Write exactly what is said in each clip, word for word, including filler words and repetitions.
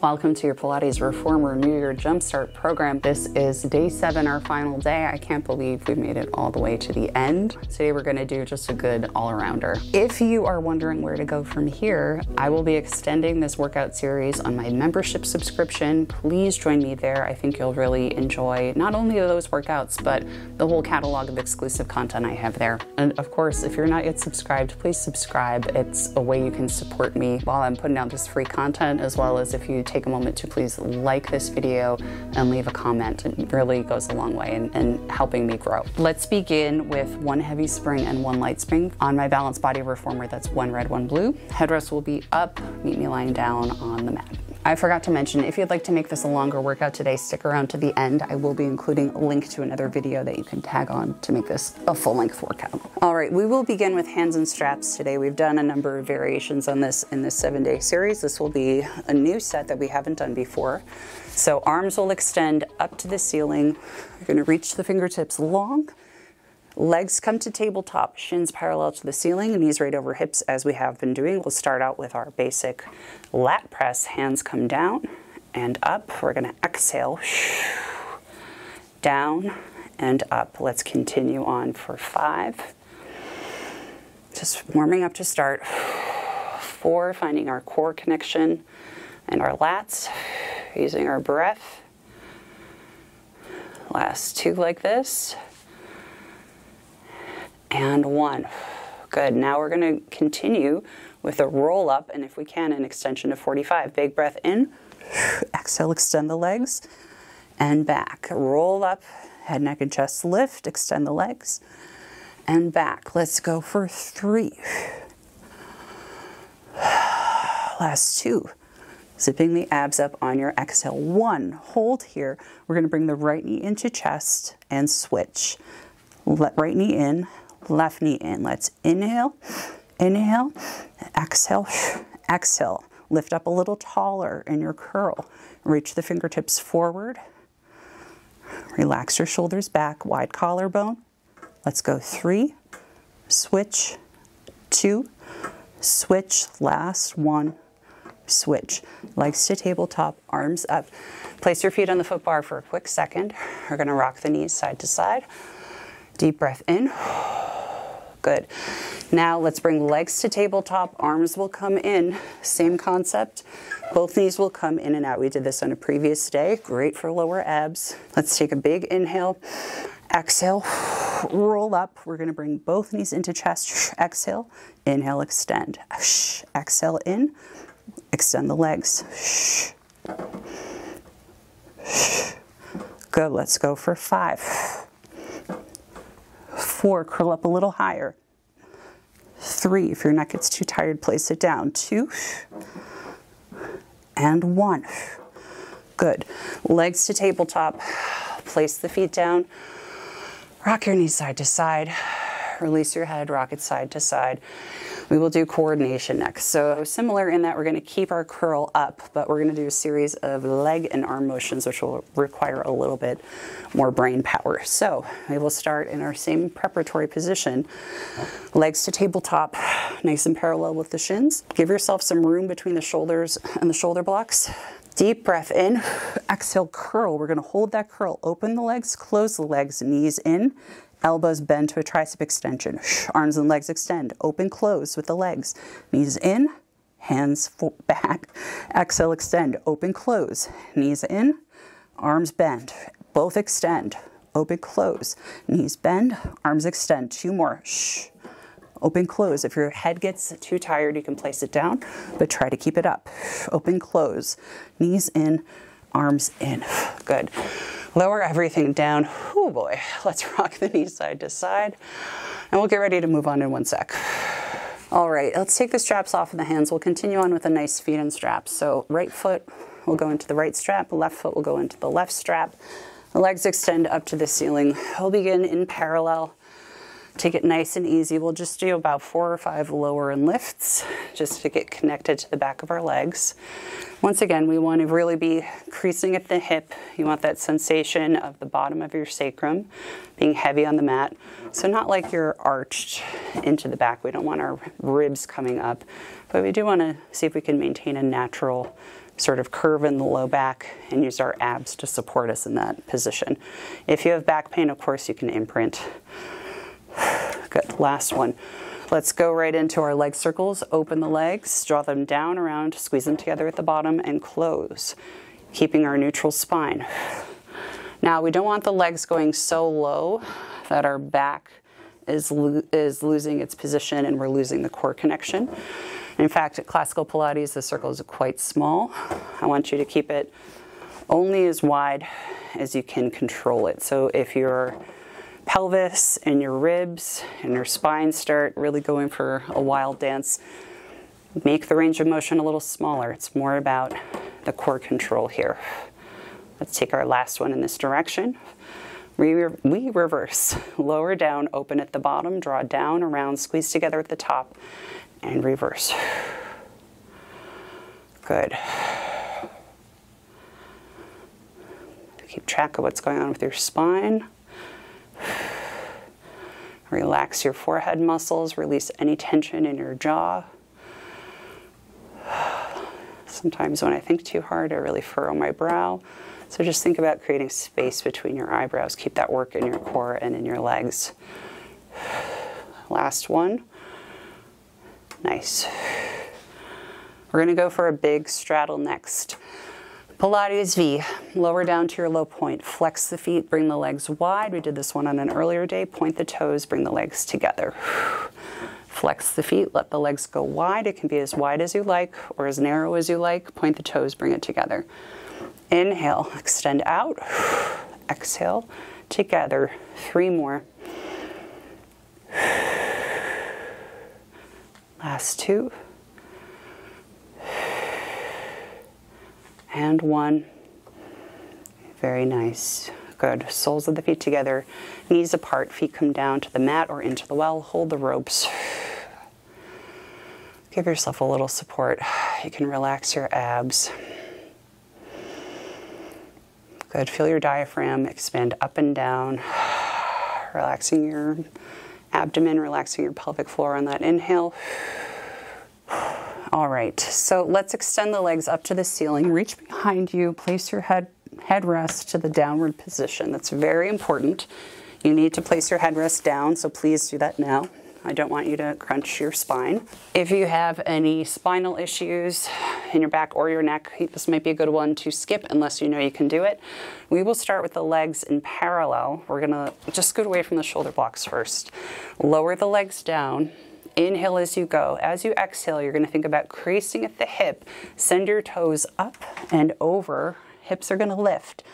Welcome to your Pilates Reformer New Year Jumpstart program. This is day seven, our final day. I can't believe we made it all the way to the end. Today we're gonna do just a good all-arounder. If you are wondering where to go from here, I will be extending this workout series on my membership subscription. Please join me there. I think you'll really enjoy not only those workouts, but the whole catalog of exclusive content I have there. And of course, if you're not yet subscribed, please subscribe. It's a way you can support me while I'm putting out this free content, as well as if you take a moment to please like this video and leave a comment. It really goes a long way in, in helping me grow. Let's begin with one heavy spring and one light spring. On my Balanced Body Reformer, that's one red, one blue. Headrest will be up, meet me lying down on the mat. I forgot to mention, if you'd like to make this a longer workout today, stick around to the end. I will be including a link to another video that you can tag on to make this a full-length workout. All right, we will begin with hands and straps today. We've done a number of variations on this in this seven-day series. This will be a new set that we haven't done before. So arms will extend up to the ceiling. You're gonna reach the fingertips long. Legs come to tabletop, shins parallel to the ceiling, knees right over hips as we have been doing. We'll start out with our basic lat press. Hands come down and up. We're gonna exhale, down and up. Let's continue on for five. Just warming up to start. Four, finding our core connection and our lats, using our breath. Last two like this. And one. Good. Now we're going to continue with a roll up, and if we can, an extension to forty-five. Big breath in. Exhale, extend the legs and back. Roll up, head, neck, and chest lift. Extend the legs and back. Let's go for three. Last two. Zipping the abs up on your exhale. One. Hold here. We're going to bring the right knee into chest and switch. Let right knee in. Left knee in. Let's inhale, inhale, exhale, exhale. Lift up a little taller in your curl. Reach the fingertips forward. Relax your shoulders back, wide collarbone. Let's go three, switch, two, switch, last one, switch. Legs to tabletop, arms up. Place your feet on the foot bar for a quick second. We're gonna rock the knees side to side. Deep breath in. Good. Now let's bring legs to tabletop. Arms will come in. Same concept. Both knees will come in and out. We did this on a previous day. Great for lower abs. Let's take a big inhale. Exhale. Roll up. We're going to bring both knees into chest. Exhale. Inhale. Extend. Exhale in. Extend the legs. Good. Let's go for five. Four, curl up a little higher. Three, if your neck gets too tired, place it down. Two, and one. Good. Legs to tabletop. Place the feet down. Rock your knees side to side. Release your head, rock it side to side. We will do coordination next. So similar in that we're gonna keep our curl up, but we're gonna do a series of leg and arm motions, which will require a little bit more brain power. So we will start in our same preparatory position. Legs to tabletop, nice and parallel with the shins. Give yourself some room between the shoulders and the shoulder blocks. Deep breath in, exhale, curl. We're gonna hold that curl. Open the legs, close the legs, knees in. Elbows bend to a tricep extension. Arms and legs extend. Open, close with the legs. Knees in, hands back. Exhale, extend. Open, close. Knees in, arms bend. Both extend. Open, close. Knees bend, arms extend. Two more. Open, close. If your head gets too tired, you can place it down, but try to keep it up. Open, close. Knees in, arms in. Good. Lower everything down. Oh boy, let's rock the knees side to side. And we'll get ready to move on in one sec. All right, let's take the straps off of the hands. We'll continue on with a nice feet and straps. So right foot will go into the right strap, left foot will go into the left strap. The legs extend up to the ceiling. We'll begin in parallel. Take it nice and easy. We'll just do about four or five lower and lifts just to get connected to the back of our legs. Once again, we want to really be creasing at the hip. You want that sensation of the bottom of your sacrum being heavy on the mat. So not like you're arched into the back. We don't want our ribs coming up, but we do want to see if we can maintain a natural sort of curve in the low back and use our abs to support us in that position. If you have back pain, of course, you can imprint. Good, last one. Let's go right into our leg circles. Open the legs, draw them down around, squeeze them together at the bottom, and close, keeping our neutral spine. Now, we don't want the legs going so low that our back is, lo is losing its position and we're losing the core connection. In fact, at classical Pilates, the circles are quite small. I want you to keep it only as wide as you can control it. So if you're pelvis and your ribs and your spine start really going for a wild dance, make the range of motion a little smaller. It's more about the core control here. Let's take our last one in this direction. We, re we reverse, lower down, open at the bottom, draw down, around, squeeze together at the top, and reverse. Good. Keep track of what's going on with your spine. Relax your forehead muscles, release any tension in your jaw. Sometimes when I think too hard, I really furrow my brow. So just think about creating space between your eyebrows. Keep that work in your core and in your legs. Last one. Nice. We're gonna go for a big straddle next. Pilates V, lower down to your low point, flex the feet, bring the legs wide. We did this one on an earlier day. Point the toes, bring the legs together. Flex the feet, let the legs go wide. It can be as wide as you like or as narrow as you like. Point the toes, bring it together. Inhale, extend out. Exhale, together. Three more. Last two. And one. Very nice. Good. Soles of the feet together, knees apart, feet come down to the mat or into the well. Hold the ropes. Give yourself a little support. You can relax your abs. Good. Feel your diaphragm expand up and down, relaxing your abdomen, relaxing your pelvic floor on that inhale. All right, so let's extend the legs up to the ceiling. Reach behind you, place your head headrest to the downward position. That's very important. You need to place your headrest down, so please do that now. I don't want you to crunch your spine. If you have any spinal issues in your back or your neck, this might be a good one to skip unless you know you can do it. We will start with the legs in parallel. We're gonna just scoot away from the shoulder blocks first. Lower the legs down. Inhale as you go. As you exhale, you're gonna think about creasing at the hip. Send your toes up and over. Hips are gonna lift.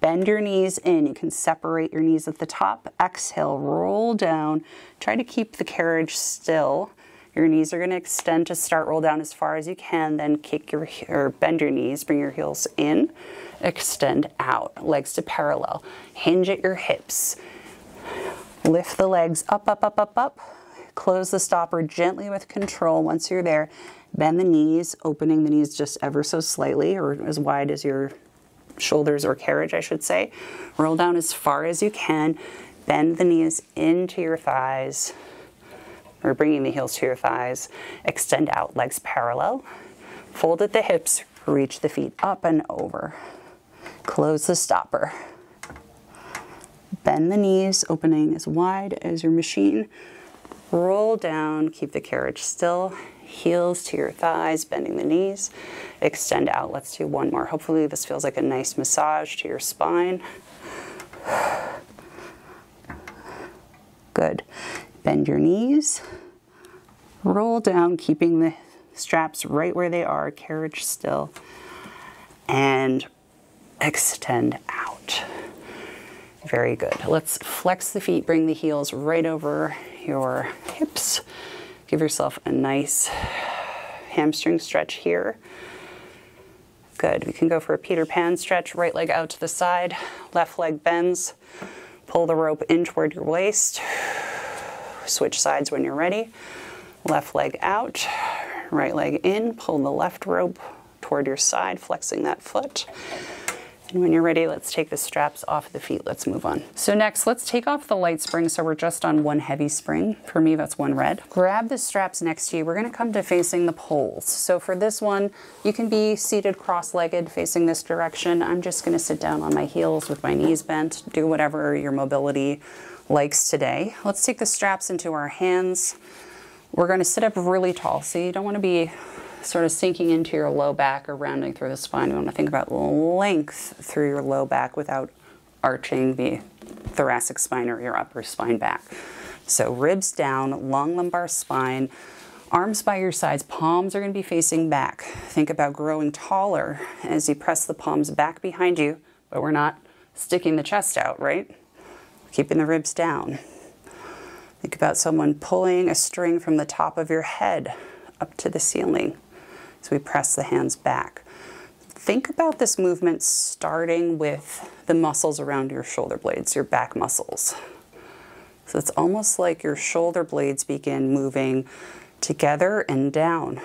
Bend your knees in. You can separate your knees at the top. Exhale, roll down. Try to keep the carriage still. Your knees are gonna extend to start, roll down as far as you can, then kick your, or bend your knees, bring your heels in, extend out, legs to parallel. Hinge at your hips. Lift the legs up, up, up, up, up. Close the stopper gently with control once you're there. Bend the knees, opening the knees just ever so slightly, or as wide as your shoulders or carriage, I should say. Roll down as far as you can. Bend the knees into your thighs, or bringing the heels to your thighs. Extend out, legs parallel. Fold at the hips, reach the feet up and over. Close the stopper. Bend the knees, opening as wide as your machine. Roll down, keep the carriage still. Heels to your thighs, bending the knees. Extend out. Let's do one more. Hopefully this feels like a nice massage to your spine. Good. Bend your knees. Roll down, keeping the straps right where they are, carriage still. And extend out. Very good. Let's flex the feet, bring the heels right over your hips. Give yourself a nice hamstring stretch here. Good. We can go for a Peter Pan stretch. Right leg out to the side. Left leg bends. Pull the rope in toward your waist. Switch sides when you're ready. Left leg out. Right leg in. Pull the left rope toward your side, flexing that foot. And when you're ready, let's take the straps off the feet. Let's move on. So next, let's take off the light spring. So we're just on one heavy spring. For me, that's one red. Grab the straps next to you. We're gonna come to facing the poles. So for this one, you can be seated cross-legged facing this direction. I'm just gonna sit down on my heels with my knees bent, do whatever your mobility likes today. Let's take the straps into our hands. We're gonna sit up really tall. So you don't wanna be sort of sinking into your low back or rounding through the spine. You want to think about length through your low back without arching the thoracic spine or your upper spine back. So ribs down, long lumbar spine, arms by your sides, palms are going to be facing back. Think about growing taller as you press the palms back behind you, but we're not sticking the chest out, right? Keeping the ribs down. Think about someone pulling a string from the top of your head up to the ceiling. So we press the hands back. Think about this movement starting with the muscles around your shoulder blades, your back muscles. So it's almost like your shoulder blades begin moving together and down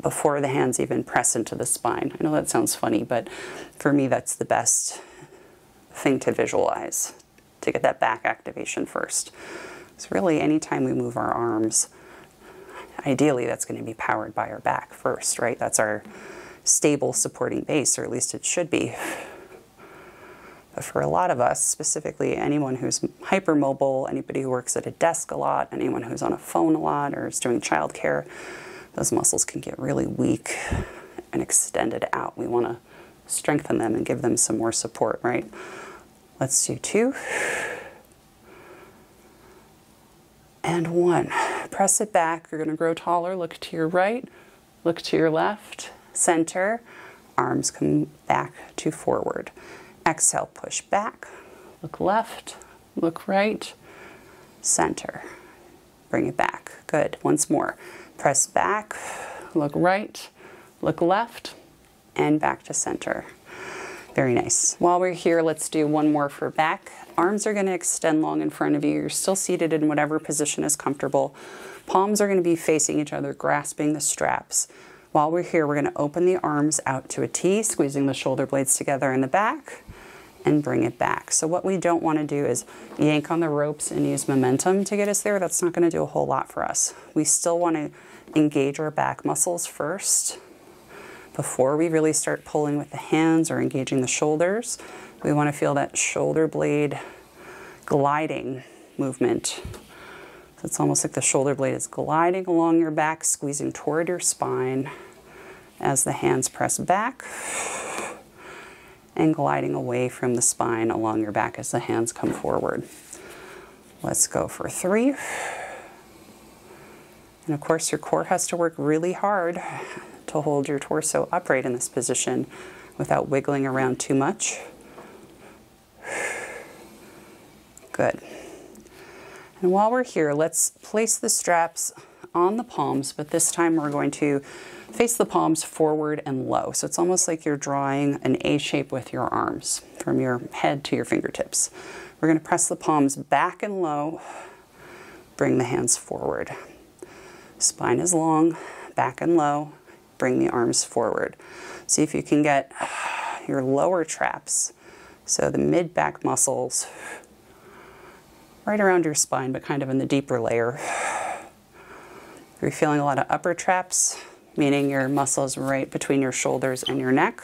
before the hands even press into the spine. I know that sounds funny, but for me, that's the best thing to visualize, to get that back activation first. It's really anytime we move our arms, ideally, that's going to be powered by our back first, right? That's our stable supporting base, or at least it should be. But for a lot of us, specifically anyone who's hypermobile, anybody who works at a desk a lot, anyone who's on a phone a lot or is doing childcare, those muscles can get really weak and extended out. We want to strengthen them and give them some more support, right? Let's do two. And one. Press it back. You're going to grow taller. Look to your right. Look to your left. Center. Arms come back to forward. Exhale. Push back. Look left. Look right. Center. Bring it back. Good. Once more. Press back. Look right. Look left. And back to center. Very nice. While we're here, let's do one more for back. Arms are going to extend long in front of you. You're still seated in whatever position is comfortable. Palms are going to be facing each other, grasping the straps. While we're here, we're going to open the arms out to a T, squeezing the shoulder blades together in the back and bring it back. So what we don't want to do is yank on the ropes and use momentum to get us there. That's not going to do a whole lot for us. We still want to engage our back muscles first. Before we really start pulling with the hands or engaging the shoulders, we want to feel that shoulder blade gliding movement. So it's almost like the shoulder blade is gliding along your back, squeezing toward your spine as the hands press back and gliding away from the spine along your back as the hands come forward. Let's go for three. And of course, your core has to work really hard to hold your torso upright in this position without wiggling around too much. Good. And while we're here, let's place the straps on the palms, but this time we're going to face the palms forward and low. So it's almost like you're drawing an A shape with your arms from your head to your fingertips. We're going to press the palms back and low, bring the hands forward. Spine is long, back and low. Bring the arms forward. See if you can get your lower traps, so the mid-back muscles right around your spine, but kind of in the deeper layer. If you're feeling a lot of upper traps, meaning your muscles right between your shoulders and your neck,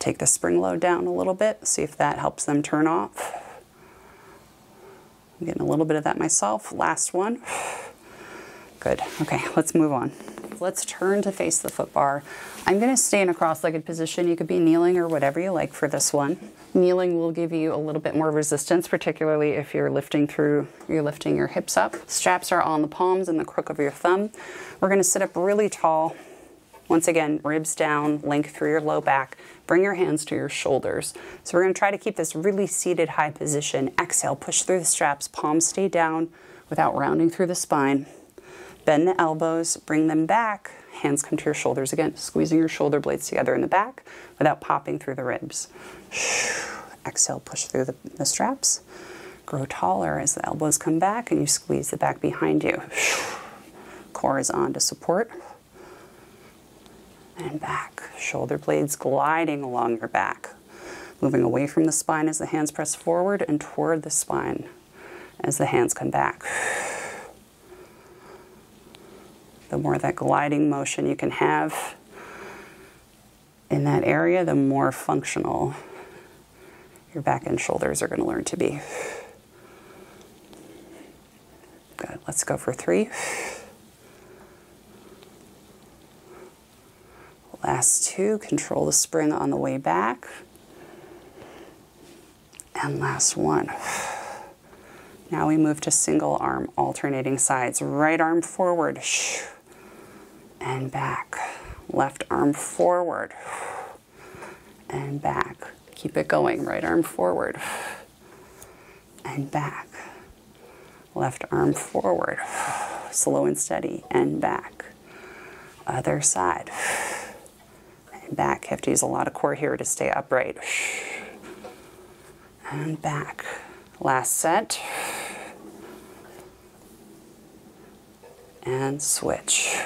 take the spring load down a little bit, see if that helps them turn off. I'm getting a little bit of that myself. Last one. Good. Okay, let's move on. Let's turn to face the foot bar. I'm going to stay in a cross-legged position. You could be kneeling or whatever you like for this one. Kneeling will give you a little bit more resistance, particularly if you're lifting through, you're lifting your hips up. Straps are on the palms and the crook of your thumb. We're going to sit up really tall. Once again, ribs down, length through your low back. Bring your hands to your shoulders. So we're going to try to keep this really seated high position. Exhale, push through the straps. Palms stay down without rounding through the spine. Bend the elbows, bring them back, hands come to your shoulders again, squeezing your shoulder blades together in the back without popping through the ribs. Exhale, push through the, the straps. Grow taller as the elbows come back and you squeeze the back behind you. Core is on to support. and back. Shoulder blades gliding along your back, moving away from the spine as the hands press forward and toward the spine as the hands come back. The more that gliding motion you can have in that area, the more functional your back and shoulders are going to learn to be. Good. Let's go for three. Last two, control the spring on the way back. And last one. Now we move to single arm alternating sides. Right arm forward and back. Left arm forward and back. Keep it going. Right arm forward and back. Left arm forward. Slow and steady and back. Other side. And back. You have to use a lot of core here to stay upright. And back. Last set. And switch.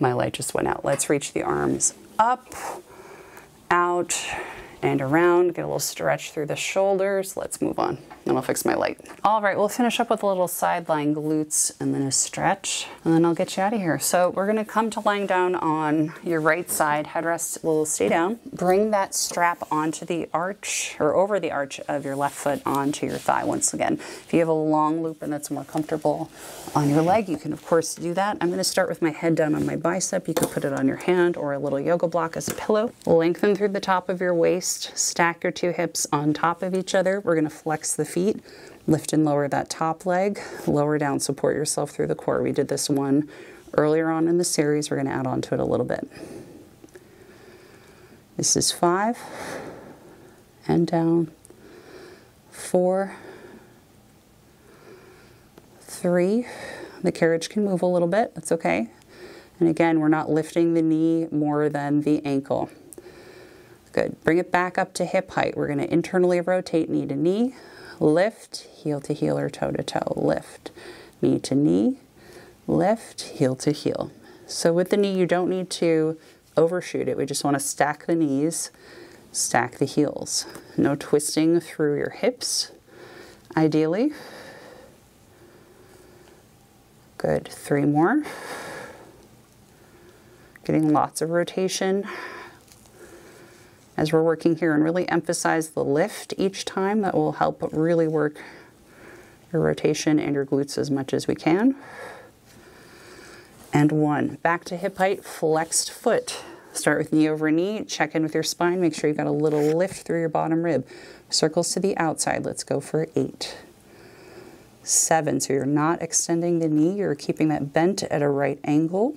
My light just went out. Let's reach the arms up, out, and around. Get a little stretch through the shoulders. Let's move on, and I'll fix my light. All right, we'll finish up with a little sideline glutes and then a stretch, and then I'll get you out of here. So we're gonna come to lying down on your right side. Headrest will stay down. Bring that strap onto the arch, or over the arch of your left foot onto your thigh once again. If you have a long loop and that's more comfortable on your leg, you can of course do that. I'm gonna start with my head down on my bicep. You could put it on your hand or a little yoga block as a pillow. Lengthen through the top of your waist. Stack your two hips on top of each other. We're going to flex the feet, lift and lower that top leg, lower down, support yourself through the core. We did this one earlier on in the series. We're going to add on to it a little bit. This is five and down, four, three. The carriage can move a little bit. That's okay. And again, we're not lifting the knee more than the ankle. Good. Bring it back up to hip height. We're going to internally rotate knee to knee, lift, heel to heel or toe to toe, lift, knee to knee, lift, heel to heel. So with the knee, you don't need to overshoot it. We just want to stack the knees, stack the heels. No twisting through your hips, ideally. Good. Three more. Getting lots of rotation as we're working here, and really emphasize the lift each time. That will help really work your rotation and your glutes as much as we can. And one, back to hip height, flexed foot. Start with knee over knee, check in with your spine, make sure you've got a little lift through your bottom rib. Circles to the outside, let's go for eight. Seven, so you're not extending the knee, you're keeping that bent at a right angle.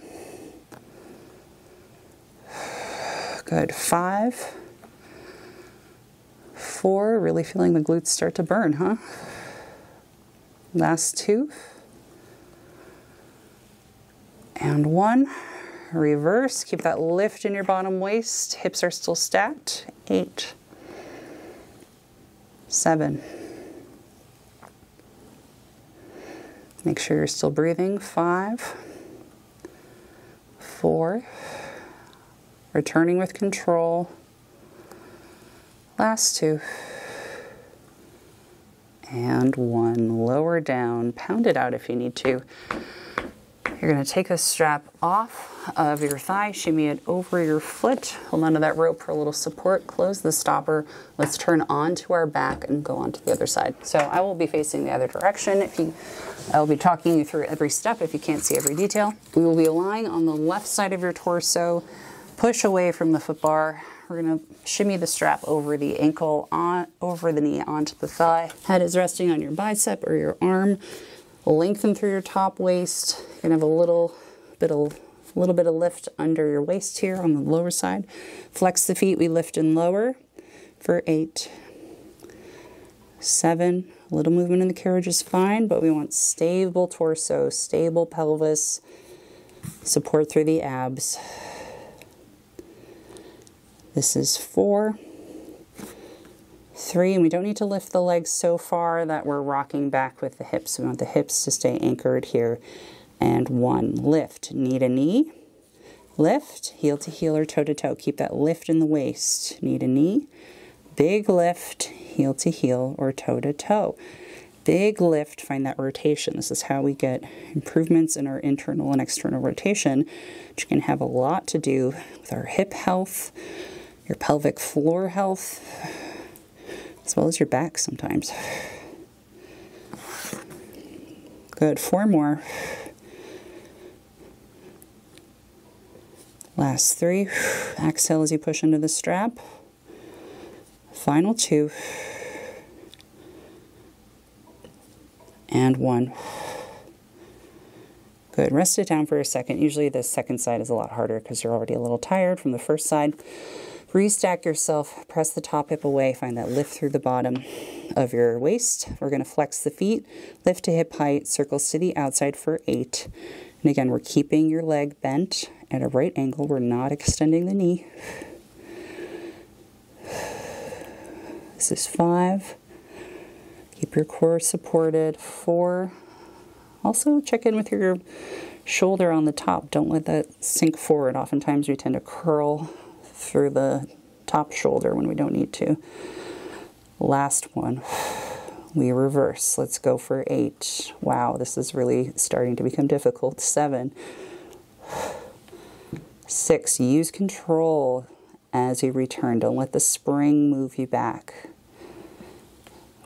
Good, five. Four, really feeling the glutes start to burn, huh? Last two. And one. Reverse. Keep that lift in your bottom waist. Hips are still stacked. Eight. Seven. Make sure you're still breathing. Five. Four. Returning with control. Last two. And one. Lower down. Pound it out if you need to. You're going to take the strap off of your thigh. Shimmy it over your foot. Hold onto that rope for a little support. Close the stopper. Let's turn onto our back and go onto the other side. So I will be facing the other direction. If you, I will be talking you through every step if you can't see every detail. We will be lying on the left side of your torso. Push away from the foot bar. We're gonna shimmy the strap over the ankle, on, over the knee, onto the thigh. Head is resting on your bicep or your arm. Lengthen through your top waist. You're gonna have a little bit of, little bit of lift under your waist here on the lower side. Flex the feet, we lift and lower for eight, seven. A little movement in the carriage is fine, but we want stable torso, stable pelvis, support through the abs. This is four, three, and we don't need to lift the legs so far that we're rocking back with the hips. We want the hips to stay anchored here. and one. Lift, knee to knee. Lift, heel to heel or toe to toe. Keep that lift in the waist. Knee to knee. Big lift, heel to heel or toe to toe. Big lift, find that rotation. This is how we get improvements in our internal and external rotation, which can have a lot to do with our hip health, your pelvic floor health, as well as your back sometimes. Good, four more. Last three, exhale as you push into the strap. Final two. And one. Good, rest it down for a second. Usually the second side is a lot harder because you're already a little tired from the first side. Restack yourself, press the top hip away, find that lift through the bottom of your waist. We're gonna flex the feet, lift to hip height, circles to the outside for eight. And again, we're keeping your leg bent at a right angle. We're not extending the knee. This is five. Keep your core supported. Four. Also check in with your shoulder on the top. Don't let that sink forward. Oftentimes we tend to curl through the top shoulder when we don't need to. Last one. We reverse. Let's go for eight. Wow, this is really starting to become difficult. Seven. Six. Use control as you return. Don't let the spring move you back.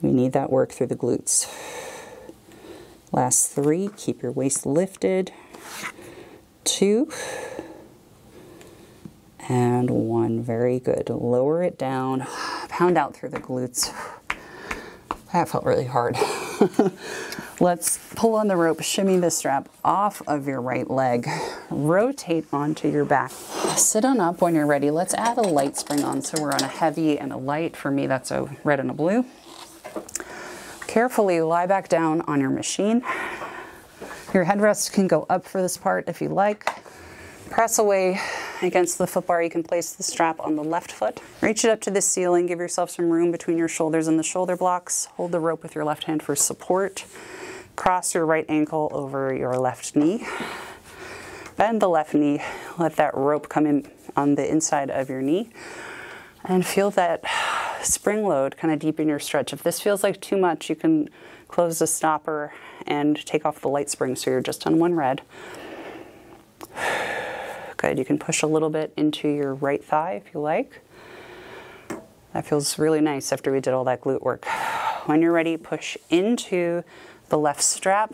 We need that work through the glutes. Last three, keep your waist lifted. Two. And one, very good. Lower it down, pound out through the glutes. That felt really hard. Let's pull on the rope, shimmy the strap off of your right leg. Rotate onto your back. Sit on up when you're ready. Let's add a light spring on. So we're on a heavy and a light. For me, that's a red and a blue. Carefully lie back down on your machine. Your headrest can go up for this part if you like. Press away against the foot bar. You can place the strap on the left foot. Reach it up to the ceiling. Give yourself some room between your shoulders and the shoulder blocks. Hold the rope with your left hand for support. Cross your right ankle over your left knee. Bend the left knee. Let that rope come in on the inside of your knee. And feel that spring load kind of deepen your stretch. If this feels like too much, you can close the stopper and take off the light spring so you're just on one red. Good, you can push a little bit into your right thigh if you like. That feels really nice after we did all that glute work. When you're ready, push into the left strap.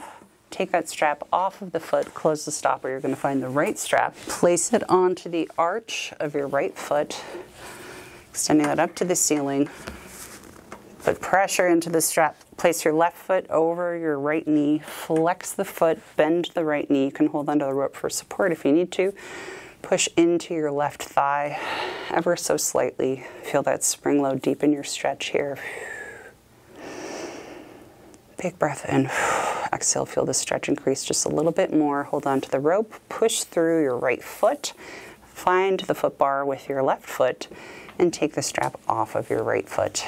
Take that strap off of the foot, close the stopper. You're gonna find the right strap. Place it onto the arch of your right foot. Extending that up to the ceiling, put pressure into the strap. Place your left foot over your right knee, flex the foot, bend the right knee. You can hold onto the rope for support if you need to. Push into your left thigh ever so slightly. Feel that spring load deepen your stretch here. Big breath in, exhale, feel the stretch increase just a little bit more. Hold onto the rope, push through your right foot, find the foot bar with your left foot, and take the strap off of your right foot.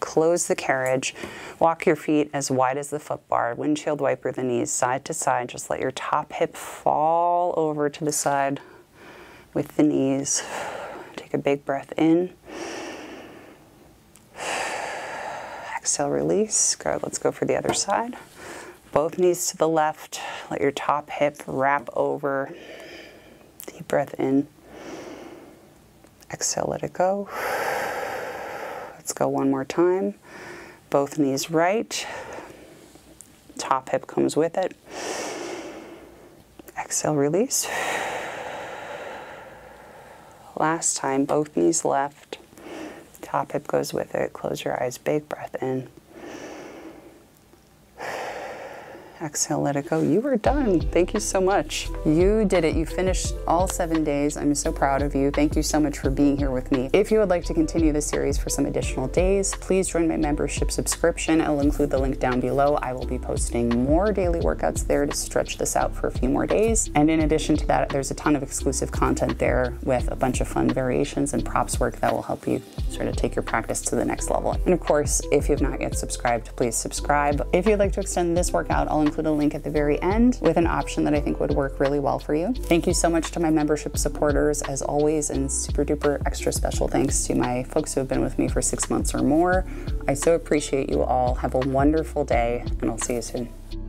Close the carriage, walk your feet as wide as the foot bar, windshield wiper the knees side to side, just let your top hip fall over to the side with the knees. Take a big breath in. Exhale, release. Good, let's go for the other side. Both knees to the left, let your top hip wrap over. Deep breath in. Exhale, let it go. Let's go one more time. Both knees right. Top hip comes with it. Exhale, release. Last time, both knees left. Top hip goes with it. Close your eyes. Big breath in. Exhale, let it go. You are done. Thank you so much. You did it. You finished all seven days. I'm so proud of you. Thank you so much for being here with me. If you would like to continue this series for some additional days, please join my membership subscription. I'll include the link down below. I will be posting more daily workouts there to stretch this out for a few more days. And in addition to that, there's a ton of exclusive content there with a bunch of fun variations and props work that will help you sort of take your practice to the next level. And of course, if you've not yet subscribed, please subscribe. If you'd like to extend this workout, I'll include a link at the very end with an option that I think would work really well for you. Thank you so much to my membership supporters as always, and super duper extra special thanks to my folks who have been with me for six months or more. I so appreciate you all. Have a wonderful day, and I'll see you soon.